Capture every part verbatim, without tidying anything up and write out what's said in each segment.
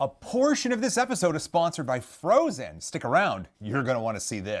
A portion of this episode is sponsored by Phrozen. Stick around, you're gonna wanna see this.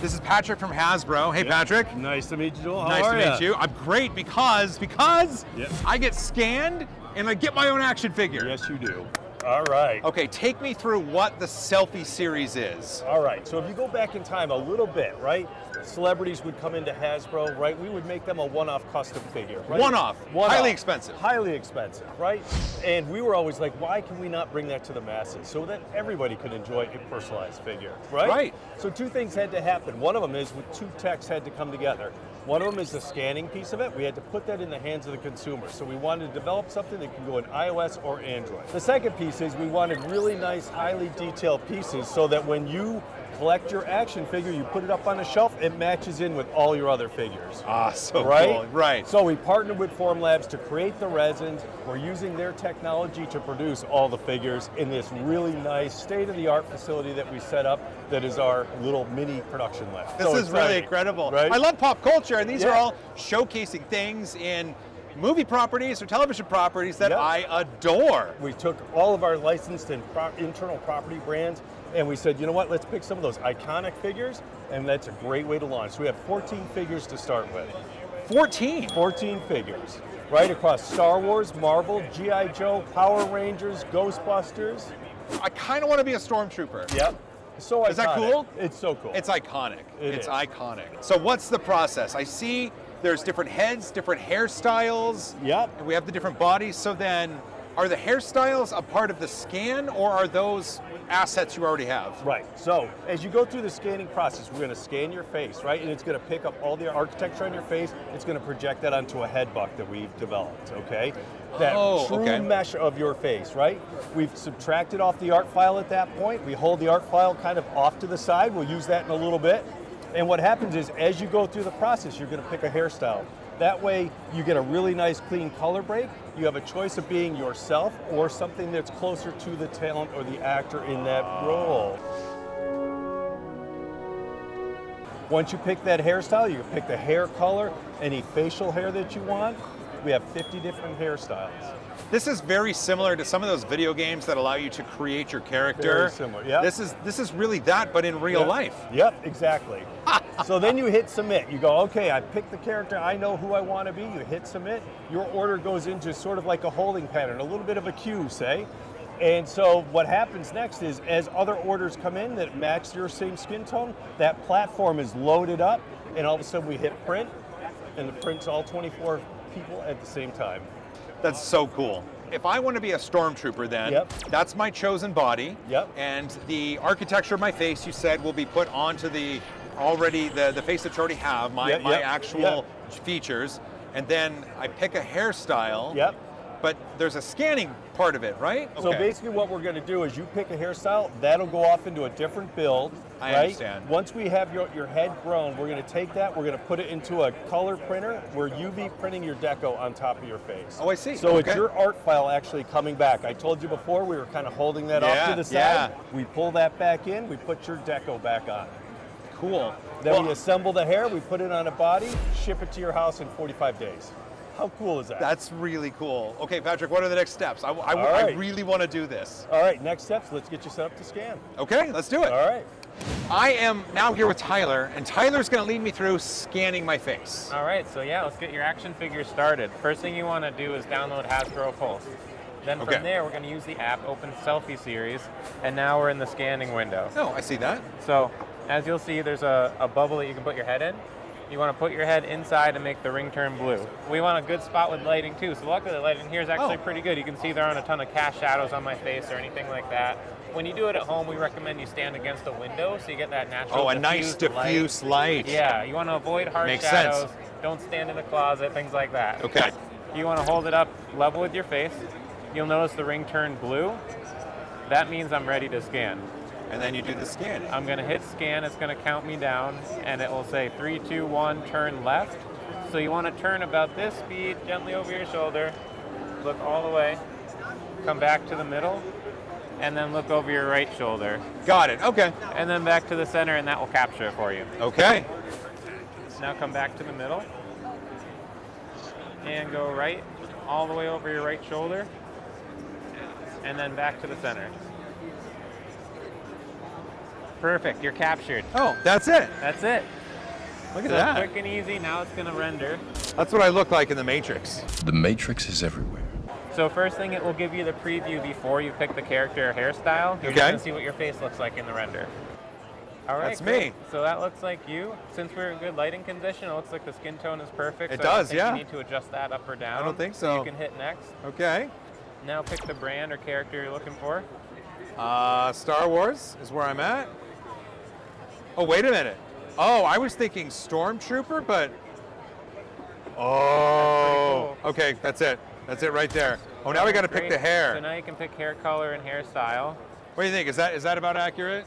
This is Patrick from Hasbro. Hey, yep. Patrick. Nice to meet you, Joel. How nice are to ya? meet you. I'm great because, because yep. I get scanned and I get my own action figure. Yes, you do. All right. Okay, take me through what the selfie series is. All right, so if you go back in time a little bit, right? Celebrities would come into Hasbro, right? We would make them a one-off custom figure, right? One-off, one highly off. expensive. Highly expensive, right? And we were always like, why can we not bring that to the masses so that everybody could enjoy a personalized figure, right? Right. So two things had to happen. One of them is with two techs had to come together. One of them is the scanning piece of it. We had to put that in the hands of the consumer. So we wanted to develop something that can go in iOS or Android. The second piece is we wanted really nice, highly detailed pieces so that when you collect your action figure, you put it up on a shelf, it matches in with all your other figures. Ah, so right? cool, right. So we partnered with Formlabs to create the resins. We're using their technology to produce all the figures in this really nice state-of-the-art facility that we set up that is our little mini production lab. This so is really incredible. Right? I love pop culture, and these yeah. are all showcasing things in movie properties or television properties that yep. I adore. We took all of our licensed and pro internal property brands and we said, you know what, let's pick some of those iconic figures, and that's a great way to launch. So we have fourteen figures to start with. fourteen? fourteen figures, right across Star Wars, Marvel, G I. Joe, Power Rangers, Ghostbusters. I kind of want to be a stormtrooper. Yep. So iconic. Is that cool? It's so cool. It's iconic. It it's is. iconic. So what's the process? I see there's different heads, different hairstyles. Yep. And we have the different bodies. So then, are the hairstyles a part of the scan, or are those assets you already have? Right, so as you go through the scanning process, we're gonna scan your face, right? And it's gonna pick up all the architecture on your face. It's gonna project that onto a head buck that we've developed, okay? That oh, true okay. mesh of your face, right? We've subtracted off the art file at that point. We hold the art file kind of off to the side. We'll use that in a little bit. And what happens is, as you go through the process, you're gonna pick a hairstyle. That way, you get a really nice clean color break. You have a choice of being yourself or something that's closer to the talent or the actor in that role. Once you pick that hairstyle, you can pick the hair color, any facial hair that you want. We have fifty different hairstyles. This is very similar to some of those video games that allow you to create your character. Very similar, yeah. This is, this is really that, but in real yep. life. Yep, exactly. So then you hit submit. You go, okay, I picked the character, I know who I want to be. You hit submit. Your order goes into sort of like a holding pattern, a little bit of a queue, say. And so what happens next is, as other orders come in that match your same skin tone, that platform is loaded up, and all of a sudden we hit print, and it prints all twenty-four people at the same time. That's so cool. If I want to be a stormtrooper, then yep. that's my chosen body, yep. and the architecture of my face, you said, will be put onto the already the, the face that you already have, my, yep, my yep, actual yep. features, and then I pick a hairstyle, yep. but there's a scanning part of it, right? Okay. So basically what we're gonna do is you pick a hairstyle, that'll go off into a different build, I right? understand. Once we have your, your head grown, we're gonna take that, we're gonna put it into a color printer, we're U V printing your deco on top of your face. Oh, I see, So okay. it's your art file actually coming back. I told you before, we were kind of holding that yeah, off to the side. Yeah. We pull that back in, we put your deco back on. Cool. Then well, we assemble the hair, we put it on a body, ship it to your house in forty-five days. How cool is that? That's really cool. Okay, Patrick, what are the next steps? I, I, right. I really want to do this. All right, next steps, let's get you set up to scan. Okay, let's do it. All right. I am now here with Tyler, and Tyler's going to lead me through scanning my face. All right, so yeah, let's get your action figure started. First thing you want to do is download Hasbro Pulse. Then from okay. there, we're going to use the app, open selfie series, and now we're in the scanning window. Oh, I see that. So, as you'll see, there's a, a bubble that you can put your head in. You want to put your head inside and make the ring turn blue. We want a good spot with lighting too, so luckily the lighting here is actually oh. pretty good. You can see there aren't a ton of cast shadows on my face or anything like that. When you do it at home, we recommend you stand against a window so you get that natural Oh, a diffused nice diffuse light. light. Yeah, you want to avoid harsh Makes shadows. Sense. Don't stand in the closet, things like that. Okay. You want to hold it up level with your face. You'll notice the ring turned blue. That means I'm ready to scan. And then you do the scan. I'm gonna hit scan, it's gonna count me down, and it will say three, two, one, turn left. So you wanna turn about this speed, gently over your shoulder, look all the way, come back to the middle, and then look over your right shoulder. Got it, okay. And then back to the center, and that will capture it for you. Okay. Now come back to the middle, and go right, all the way over your right shoulder, and then back to the center. Perfect, you're captured. Oh, that's it. That's it. Look at that. Quick and easy, now it's gonna render. That's what I look like in The Matrix. The Matrix is everywhere. So first thing, it will give you the preview before you pick the character or hairstyle. You're okay. Gonna see what your face looks like in the render. All right, that's cool. Me. So that looks like you. Since we're in good lighting condition, it looks like the skin tone is perfect. It so does, I think yeah. You need to adjust that up or down. I don't think so. You can hit next. Okay. Now pick the brand or character you're looking for. Uh, Star Wars is where I'm at. Oh, wait a minute. Oh, I was thinking Stormtrooper, but... Oh, that's cool. Okay, that's it. That's it right there. Oh, now we got to pick the hair. So now you can pick hair color and hairstyle. What do you think? Is that is that about accurate?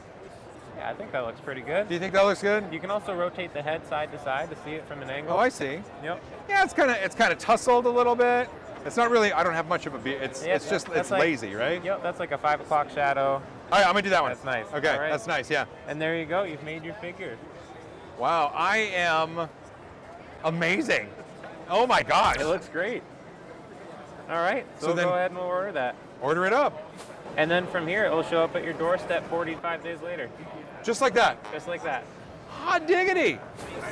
Yeah, I think that looks pretty good. Do you think that looks good? You can also rotate the head side to side to see it from an angle. Oh, I see. Yep. Yeah, it's kind of it's kind of tussled a little bit. It's not really. I don't have much of a beard. It's yeah, it's just it's like, lazy, right? Yep. That's like a five o'clock shadow. All right, I'm gonna do that one. That's nice. Okay, right. That's nice. Yeah. And there you go. You've made your figure. Wow, I am amazing. Oh my gosh. It looks great. All right. So, so we'll then, go ahead and we'll order that. Order it up. And then from here, it will show up at your doorstep forty-five days later. Just like that? Just like that. Hot diggity!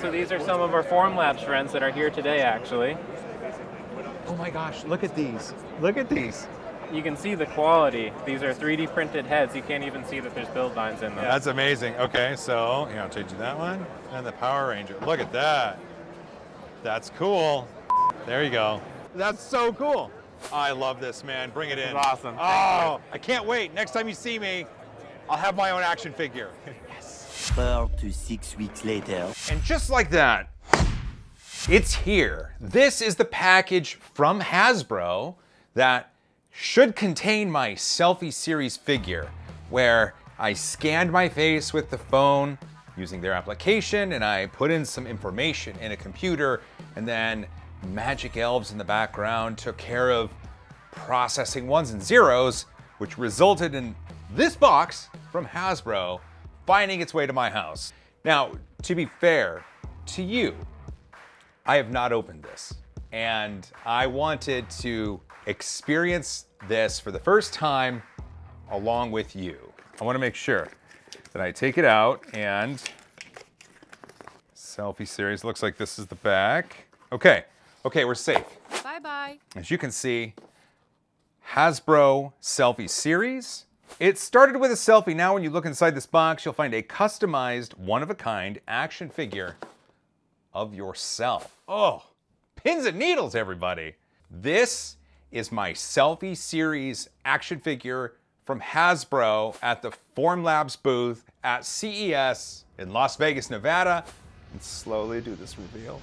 So these are some of our Formlabs friends that are here today, actually. Oh my gosh, look at these. Look at these. You can see the quality. These are three D printed heads. You can't even see that there's build lines in them. That's amazing. Okay, so here, I'll change you that one. And the Power Ranger. Look at that. That's cool. There you go. That's so cool. I love this, man. Bring it in. This is awesome. Oh, I can't wait. Next time you see me, I'll have my own action figure. Yes. Four to six weeks later. And just like that, it's here. This is the package from Hasbro that should contain my selfie series figure, where I scanned my face with the phone using their application, and I put in some information in a computer, and then magic elves in the background took care of processing ones and zeros, which resulted in this box from Hasbro finding its way to my house. Now, to be fair to you, I have not opened this, and I wanted to experience this for the first time along with you. I want to make sure that I take it out, and selfie series, looks like this is the back. Okay. Okay, we're safe. Bye-bye. As you can see, Hasbro Selfie Series. It started with a selfie. Now when you look inside this box, you'll find a customized, one-of-a-kind action figure of yourself. Oh, pins and needles, everybody. This is my Selfie Series action figure from Hasbro at the Formlabs booth at C E S in Las Vegas, Nevada. And slowly do this reveal.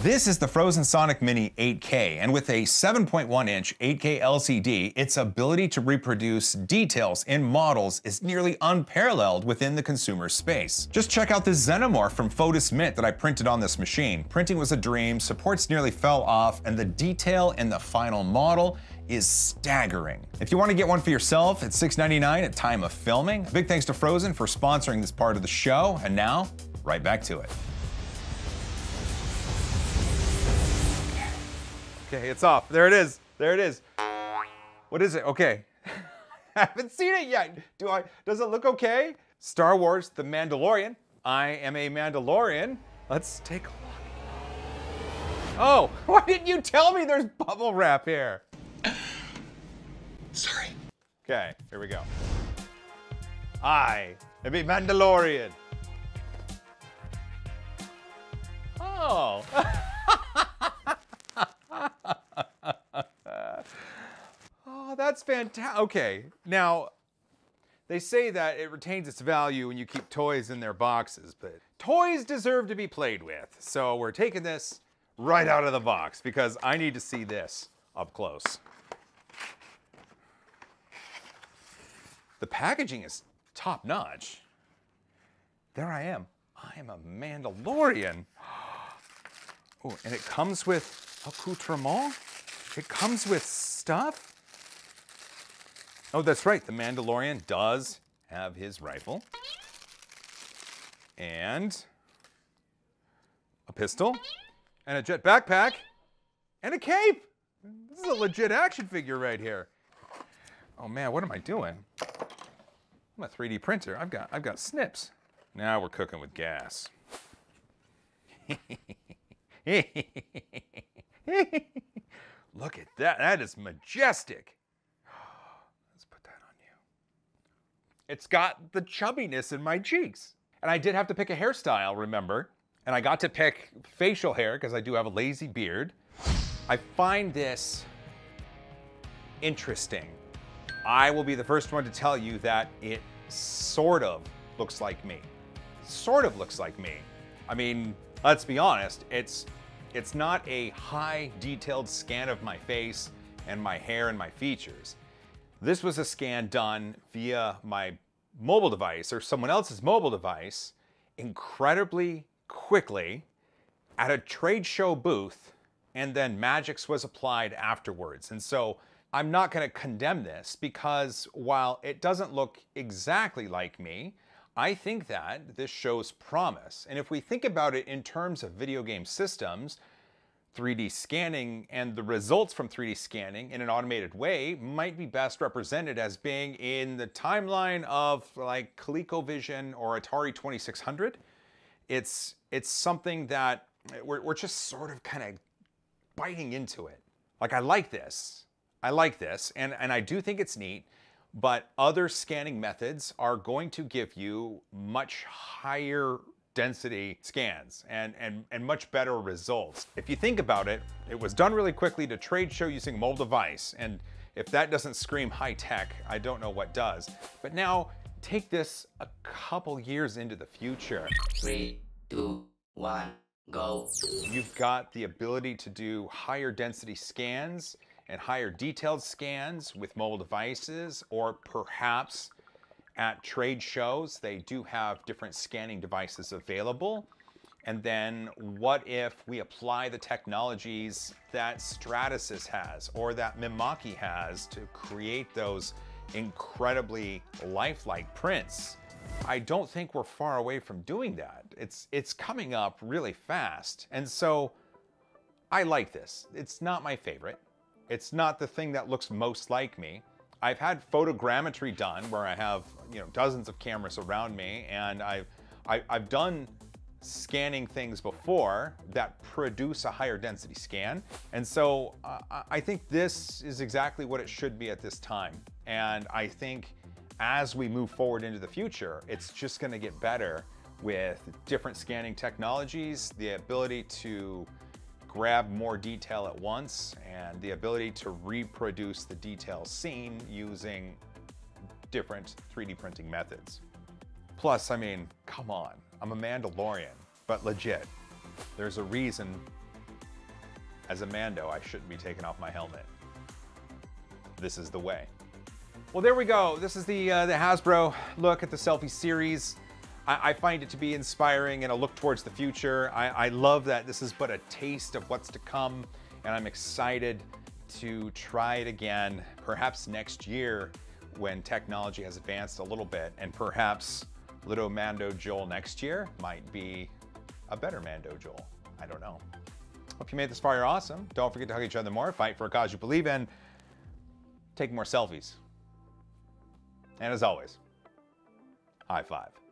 This is the Phrozen Sonic Mini eight K, and with a seven point one inch eight K L C D, its ability to reproduce details in models is nearly unparalleled within the consumer space. Just check out this Xenomorph from Photos Mint that I printed on this machine. Printing was a dream, supports nearly fell off, and the detail in the final model is staggering. If you want to get one for yourself, it's six ninety-nine at time of filming. Big thanks to Phrozen for sponsoring this part of the show, and now, right back to it. Okay, it's off. There it is. There it is. What is it? Okay. I haven't seen it yet. Do I? Does it look okay? Star Wars, The Mandalorian. I am a Mandalorian. Let's take a look. Oh, why didn't you tell me there's bubble wrap here? Sorry. Okay, here we go. I am a Mandalorian. Oh. Oh, that's fantastic. Okay, now they say that it retains its value when you keep toys in their boxes, but toys deserve to be played with. So we're taking this right out of the box because I need to see this up close. The packaging is top notch. There I am. I am a Mandalorian. Oh, and it comes with accoutrement? It comes with stuff? Oh, that's right. The Mandalorian does have his rifle. And a pistol. And a jet backpack. And a cape. This is a legit action figure right here. Oh man, what am I doing? I'm a three D printer. I've got I've got snips. Now we're cooking with gas. Look at that. That is majestic. Let's put that on you. It's got the chubbiness in my cheeks. And I did have to pick a hairstyle, remember? And I got to pick facial hair because I do have a lazy beard. I find this interesting. I will be the first one to tell you that it sort of looks like me. Sort of looks like me. I mean, let's be honest, it's it's not a high detailed scan of my face and my hair and my features. This was a scan done via my mobile device or someone else's mobile device incredibly quickly at a trade show booth, and then Magix was applied afterwards. And so I'm not going to condemn this because while it doesn't look exactly like me, I think that this shows promise. And if we think about it in terms of video game systems, three D scanning and the results from three D scanning in an automated way might be best represented as being in the timeline of like ColecoVision or Atari twenty-six hundred. It's, it's something that we're, we're just sort of kind of biting into it. Like, I like this. I like this, and, and I do think it's neat. But other scanning methods are going to give you much higher density scans and, and, and much better results. If you think about it, it was done really quickly to trade show using mobile device. And if that doesn't scream high tech, I don't know what does. But now take this a couple years into the future. Three, two, one, go. You've got the ability to do higher density scans and higher detailed scans with mobile devices, or perhaps at trade shows, they do have different scanning devices available. And then what if we apply the technologies that Stratasys has or that Mimaki has to create those incredibly lifelike prints? I don't think we're far away from doing that. It's, it's coming up really fast. And so I like this. It's not my favorite. It's not the thing that looks most like me. I've had photogrammetry done where I have, you know, dozens of cameras around me, and I've, I, I've done scanning things before that produce a higher density scan. And so uh, I think this is exactly what it should be at this time. And I think as we move forward into the future, it's just gonna get better with different scanning technologies, the ability to grab more detail at once, and the ability to reproduce the detail seen using different three D printing methods. Plus, I mean, come on, I'm a Mandalorian, but legit, there's a reason as a Mando I shouldn't be taking off my helmet. This is the way. Well, there we go. This is the, uh, the Hasbro look at the selfie series. I find it to be inspiring and a look towards the future. I, I love that this is but a taste of what's to come, and I'm excited to try it again, perhaps next year when technology has advanced a little bit, and perhaps little Mando Joel next year might be a better Mando Joel. I don't know. Hope you made this far, you're awesome. Don't forget to hug each other more, fight for a cause you believe in, take more selfies. And as always, high five.